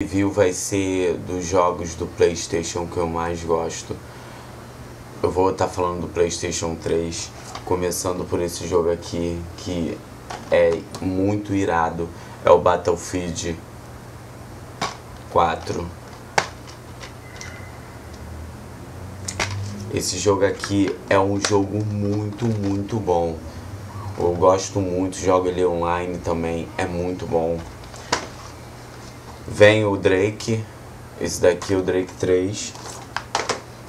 O review vai ser dos jogos do PlayStation que eu mais gosto. Eu vou estar falando do PlayStation 3, começando por esse jogo aqui que é muito irado, é o Battlefield 4. Esse jogo aqui é um jogo muito bom. Eu gosto muito, jogo ele online também, é muito bom. Vem o Drake, esse daqui é o Drake 3,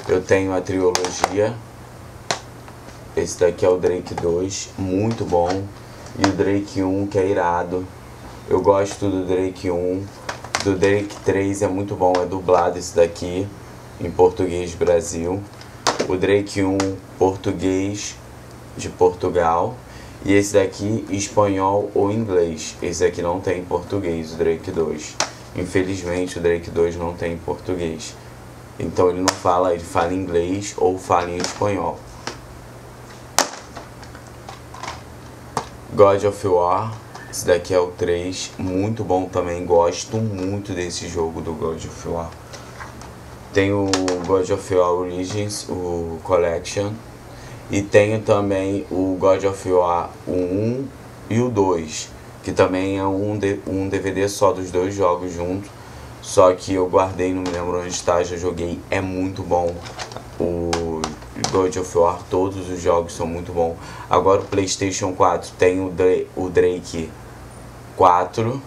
eu tenho a trilogia, esse daqui é o Drake 2, muito bom, e o Drake 1 que é irado, eu gosto do Drake 1, do Drake 3 é muito bom, é dublado esse daqui, em português Brasil, o Drake 1 português de Portugal, e esse daqui espanhol ou inglês, esse daqui não tem em português, o Drake 2. Infelizmente o Drake 2 não tem em português, então ele não fala, ele fala em inglês ou fala em espanhol. God of War, esse daqui é o 3, muito bom também, gosto muito desse jogo do God of War. Tem o God of War Origins, o Collection, e tenho também o God of War o 1 e o 2. Que também é um DVD só dos dois jogos juntos. Só que eu guardei, não me lembro onde está, já joguei. É muito bom. O God of War, todos os jogos são muito bons. Agora o PlayStation 4 tem o Drake 4.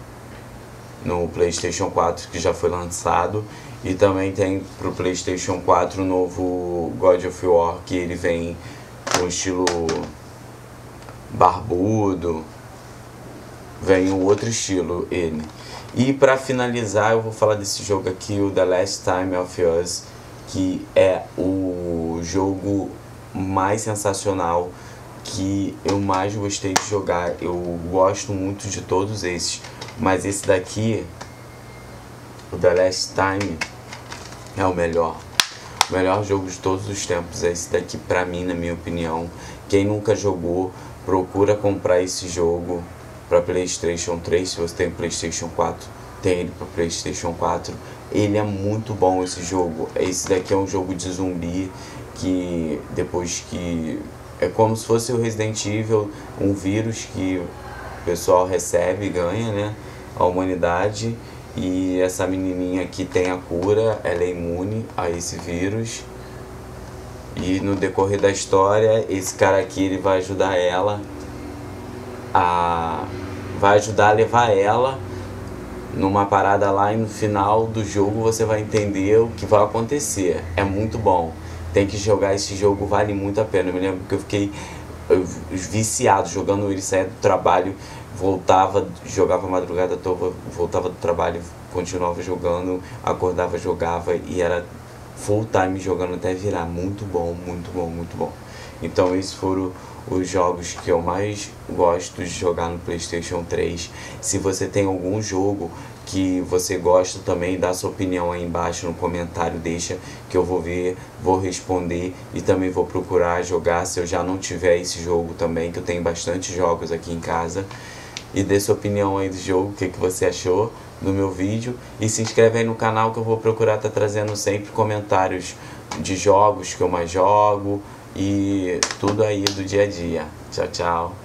No PlayStation 4 que já foi lançado. E também tem pro PlayStation 4 o novo God of War. Que ele vem com estilo barbudo. Vem um outro estilo, ele. E pra finalizar, eu vou falar desse jogo aqui, o The Last of Us, que é o jogo mais sensacional, que eu mais gostei de jogar. Eu gosto muito de todos esses, mas esse daqui, o The Last Time, é o melhor. O melhor jogo de todos os tempos é esse daqui, pra mim, na minha opinião. Quem nunca jogou, procura comprar esse jogo para PlayStation 3, se você tem PlayStation 4, tem ele para PlayStation 4. Ele é muito bom esse jogo. Esse daqui é um jogo de zumbi que depois que é como se fosse o Resident Evil, um vírus que o pessoal recebe e ganha, né? A humanidade, e essa menininha aqui tem a cura, ela é imune a esse vírus. E no decorrer da história, esse cara aqui ele vai ajudar ela vai ajudar a levar ela numa parada lá, e no final do jogo você vai entender o que vai acontecer. É muito bom, tem que jogar esse jogo, vale muito a pena. Eu me lembro que eu fiquei viciado jogando ele, saía do trabalho, voltava, jogava a madrugada toda, voltava do trabalho, continuava jogando, acordava, jogava, e era full time jogando até virar. Muito bom, muito bom, muito bom. Então esses foram os jogos que eu mais gosto de jogar no PlayStation 3. Se você tem algum jogo que você gosta também, dá sua opinião aí embaixo no comentário, deixa que eu vou ver, vou responder e também vou procurar jogar se eu já não tiver esse jogo também, que eu tenho bastante jogos aqui em casa. E dê sua opinião aí do jogo, o que que você achou do meu vídeo, e se inscreve aí no canal que eu vou procurar estar trazendo sempre comentários de jogos que eu mais jogo e tudo aí do dia a dia. Tchau, tchau.